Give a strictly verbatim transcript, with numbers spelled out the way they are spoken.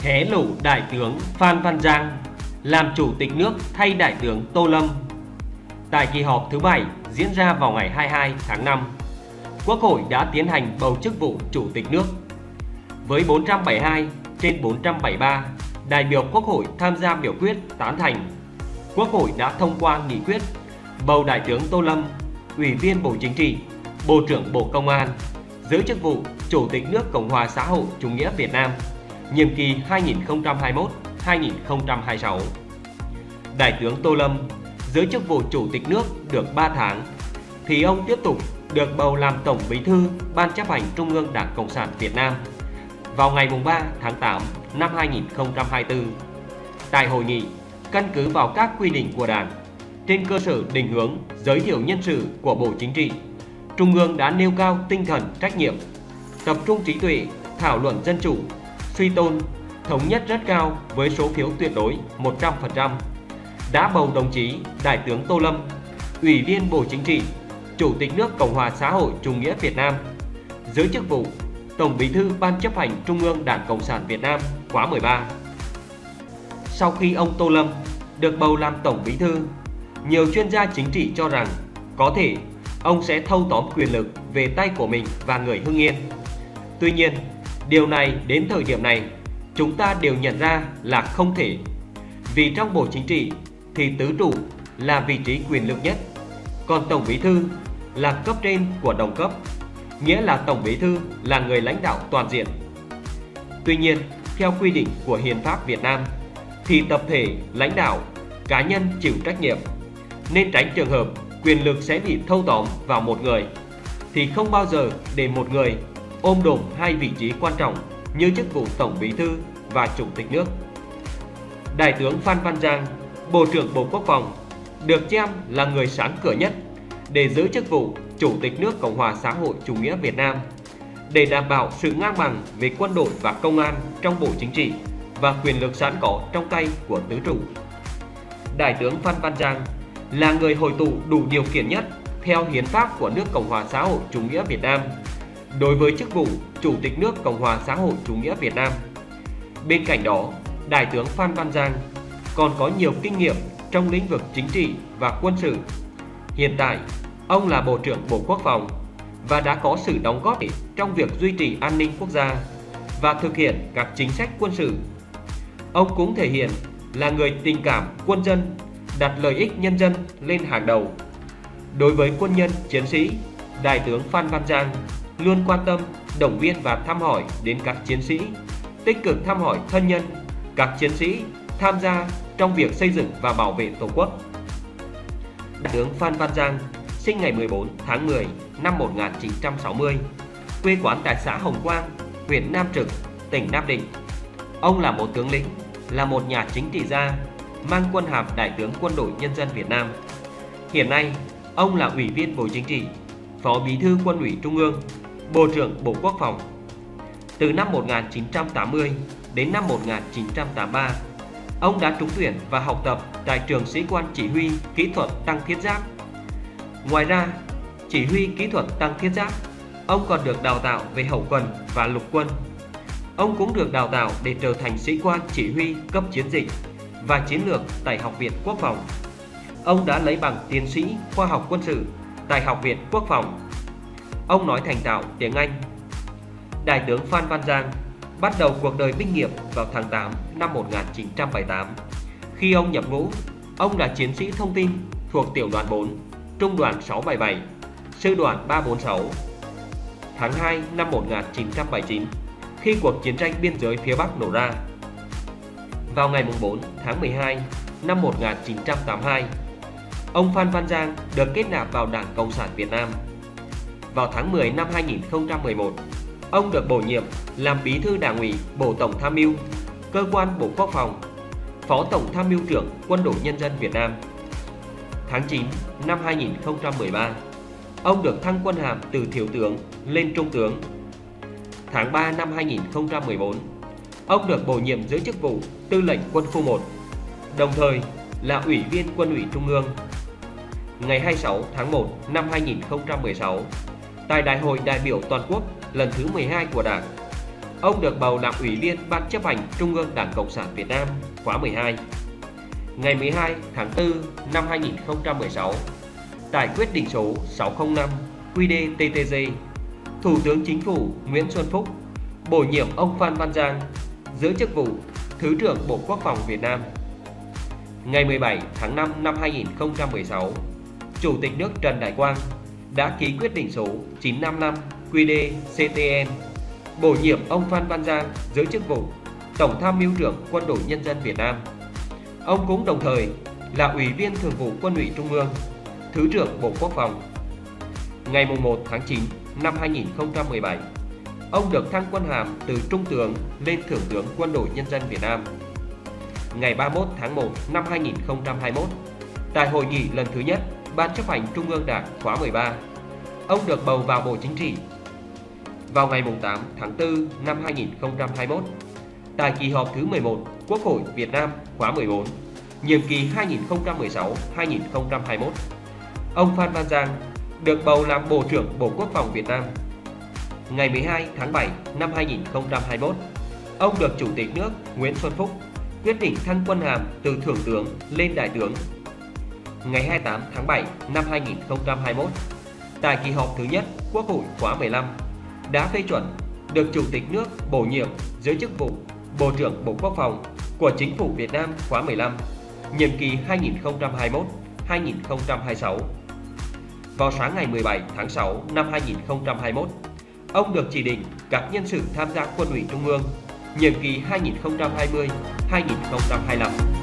hé lộ Đại tướng Phan Văn Giang làm Chủ tịch nước thay Đại tướng Tô Lâm. Tại kỳ họp thứ bảy diễn ra vào ngày hai mươi hai tháng năm, Quốc hội đã tiến hành bầu chức vụ Chủ tịch nước. Với bốn trăm bảy mươi hai trên bốn trăm bảy mươi ba đại biểu Quốc hội tham gia biểu quyết tán thành, Quốc hội đã thông qua nghị quyết bầu Đại tướng Tô Lâm, Ủy viên Bộ Chính trị, Bộ trưởng Bộ Công an, giữ chức vụ Chủ tịch nước Cộng hòa xã hội chủ nghĩa Việt Nam, nhiệm kỳ hai nghìn không trăm hai mươi mốt đến hai nghìn không trăm hai mươi sáu. Đại tướng Tô Lâm giữ chức vụ Chủ tịch nước được ba tháng, thì ông tiếp tục được bầu làm Tổng Bí thư Ban Chấp hành Trung ương Đảng Cộng sản Việt Nam vào ngày ba tháng tám năm hai nghìn không trăm hai mươi tư. Tại hội nghị, căn cứ vào các quy định của Đảng, trên cơ sở định hướng giới thiệu nhân sự của Bộ Chính trị, Trung ương đã nêu cao tinh thần trách nhiệm, tập trung trí tuệ, thảo luận dân chủ, suy tôn, thống nhất rất cao với số phiếu tuyệt đối một trăm phần trăm, đã bầu đồng chí Đại tướng Tô Lâm, Ủy viên Bộ Chính trị, Chủ tịch nước Cộng hòa xã hội chủ nghĩa Việt Nam, giữ chức vụ Tổng Bí thư Ban Chấp hành Trung ương Đảng Cộng sản Việt Nam khóa mười ba. Sau khi ông Tô Lâm được bầu làm Tổng Bí thư, nhiều chuyên gia chính trị cho rằng có thể ông sẽ thâu tóm quyền lực về tay của mình và người Hưng Yên. Tuy nhiên, điều này đến thời điểm này chúng ta đều nhận ra là không thể. Vì trong Bộ Chính trị thì tứ trụ là vị trí quyền lực nhất, còn Tổng Bí thư là cấp trên của đồng cấp, nghĩa là Tổng Bí thư là người lãnh đạo toàn diện. Tuy nhiên, theo quy định của Hiến pháp Việt Nam thì tập thể lãnh đạo, cá nhân chịu trách nhiệm, nên tránh trường hợp quyền lực sẽ bị thâu tóm vào một người, thì không bao giờ để một người ôm đồm hai vị trí quan trọng như chức vụ Tổng Bí thư và Chủ tịch nước. Đại tướng Phan Văn Giang, Bộ trưởng Bộ Quốc phòng, được xem là người sáng cửa nhất để giữ chức vụ Chủ tịch nước Cộng hòa xã hội chủ nghĩa Việt Nam, để đảm bảo sự ngang bằng về quân đội và công an trong Bộ Chính trị và quyền lực sẵn có trong tay của tứ trụ. Đại tướng Phan Văn Giang là người hội tụ đủ điều kiện nhất theo Hiến pháp của nước Cộng hòa xã hội chủ nghĩa Việt Nam đối với chức vụ Chủ tịch nước Cộng hòa xã hội chủ nghĩa Việt Nam. Bên cạnh đó, Đại tướng Phan Văn Giang còn có nhiều kinh nghiệm trong lĩnh vực chính trị và quân sự. Hiện tại, ông là Bộ trưởng Bộ Quốc phòng và đã có sự đóng góp trong việc duy trì an ninh quốc gia và thực hiện các chính sách quân sự. Ông cũng thể hiện là người tình cảm quân dân, đặt lợi ích nhân dân lên hàng đầu. Đối với quân nhân, chiến sĩ, Đại tướng Phan Văn Giang luôn quan tâm, động viên và thăm hỏi đến các chiến sĩ, tích cực thăm hỏi thân nhân các chiến sĩ tham gia trong việc xây dựng và bảo vệ Tổ quốc. Đại tướng Phan Văn Giang sinh ngày mười bốn tháng mười năm một nghìn chín trăm sáu mươi, quê quán tại xã Hồng Quang, huyện Nam Trực, tỉnh Nam Định. Ông là một tướng lĩnh, là một nhà chính trị gia, mang quân hàm Đại tướng Quân đội Nhân dân Việt Nam. Hiện nay, ông là Ủy viên Bộ Chính trị, Phó Bí thư Quân ủy Trung ương, Bộ trưởng Bộ Quốc phòng. Từ năm một nghìn chín trăm tám mươi đến năm một nghìn chín trăm tám mươi ba, ông đã trúng tuyển và học tập tại trường Sĩ quan Chỉ huy Kỹ thuật Tăng Thiết Giáp. Ngoài ra, Chỉ huy Kỹ thuật Tăng Thiết Giáp, ông còn được đào tạo về hậu cần và lục quân. Ông cũng được đào tạo để trở thành sĩ quan chỉ huy cấp chiến dịch và chiến lược tại Học viện Quốc phòng. Ông đã lấy bằng tiến sĩ khoa học quân sự tại Học viện Quốc phòng. Ông nói thành thạo tiếng Anh. Đại tướng Phan Văn Giang bắt đầu cuộc đời binh nghiệp vào tháng tám năm một nghìn chín trăm bảy mươi tám. Khi ông nhập ngũ, ông là chiến sĩ thông tin thuộc Tiểu đoàn bốn, Trung đoàn sáu bảy bảy, Sư đoàn ba bốn sáu. Tháng hai năm một nghìn chín trăm bảy mươi chín, khi cuộc chiến tranh biên giới phía Bắc nổ ra, vào ngày bốn tháng mười hai năm một nghìn chín trăm tám mươi hai, ông Phan Văn Giang được kết nạp vào Đảng Cộng sản Việt Nam. Vào tháng mười năm hai nghìn không trăm mười một, ông được bổ nhiệm làm Bí thư Đảng ủy Bộ Tổng tham mưu, Cơ quan Bộ Quốc phòng, Phó Tổng tham mưu trưởng Quân đội Nhân dân Việt Nam. Tháng chín năm hai nghìn không trăm mười ba, ông được thăng quân hàm từ Thiếu tướng lên Trung tướng. Tháng ba năm hai nghìn không trăm mười bốn, ông được bổ nhiệm giữ chức vụ Tư lệnh Quân khu một, đồng thời là Ủy viên Quân ủy Trung ương. Ngày hai mươi sáu tháng một năm hai nghìn không trăm mười sáu, tại Đại hội đại biểu toàn quốc lần thứ mười hai của Đảng, ông được bầu làm Ủy viên Ban chấp hành Trung ương Đảng Cộng sản Việt Nam khóa mười hai. Ngày mười hai tháng tư năm hai nghìn không trăm mười sáu, tại quyết định số sáu không năm Q D T T G, Thủ tướng Chính phủ Nguyễn Xuân Phúc bổ nhiệm ông Phan Văn Giang giữ chức vụ Thứ trưởng Bộ Quốc phòng Việt Nam. Ngày mười bảy tháng năm năm hai nghìn không trăm mười sáu, Chủ tịch nước Trần Đại Quang đã ký quyết định số chín trăm năm mươi lăm Q D C T N bổ nhiệm ông Phan Văn Giang giữ chức vụ Tổng tham mưu trưởng Quân đội Nhân dân Việt Nam. Ông cũng đồng thời là Ủy viên Thường vụ Quân ủy Trung ương, Thứ trưởng Bộ Quốc phòng. Ngày mùng một tháng chín năm hai nghìn không trăm mười bảy, ông được thăng quân hàm từ Trung tướng lên Thượng tướng Quân đội Nhân dân Việt Nam. Ngày ba mươi mốt tháng một năm hai nghìn không trăm hai mươi mốt, tại hội nghị lần thứ nhất Ban chấp hành Trung ương Đảng khóa mười ba, ông được bầu vào Bộ Chính trị. Vào ngày tám tháng tư năm hai nghìn không trăm hai mươi mốt, tại kỳ họp thứ mười một Quốc hội Việt Nam khóa mười bốn, nhiệm kỳ hai nghìn không trăm mười sáu đến hai nghìn không trăm hai mươi mốt, ông Phan Văn Giang được bầu làm Bộ trưởng Bộ Quốc phòng Việt Nam. Ngày mười hai tháng bảy năm hai nghìn không trăm hai mươi mốt, ông được Chủ tịch nước Nguyễn Xuân Phúc quyết định thăng quân hàm từ Thượng tướng lên Đại tướng. Ngày hai mươi tám tháng bảy năm hai nghìn không trăm hai mươi mốt, tại kỳ họp thứ nhất Quốc hội khóa mười lăm, đã phê chuẩn được Chủ tịch nước bổ nhiệm giữ chức vụ Bộ trưởng Bộ Quốc phòng của Chính phủ Việt Nam khóa mười lăm, nhiệm kỳ hai nghìn không trăm hai mươi mốt đến hai nghìn không trăm hai mươi sáu. Vào sáng ngày mười bảy tháng sáu năm hai nghìn không trăm hai mươi mốt, ông được chỉ định các nhân sự tham gia Quân ủy Trung ương nhiệm kỳ hai nghìn không trăm hai mươi đến hai nghìn không trăm hai mươi lăm.